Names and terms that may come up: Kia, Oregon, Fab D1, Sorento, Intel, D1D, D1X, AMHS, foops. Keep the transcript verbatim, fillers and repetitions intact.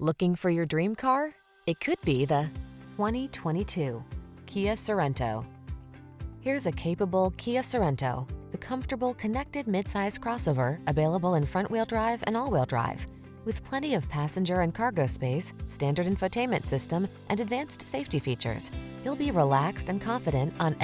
Looking for your dream car? It could be the twenty twenty-two Kia Sorento. Here's a capable Kia Sorento, the comfortable connected midsize crossover available in front-wheel drive and all-wheel drive, with plenty of passenger and cargo space, standard infotainment system, and advanced safety features. You'll be relaxed and confident on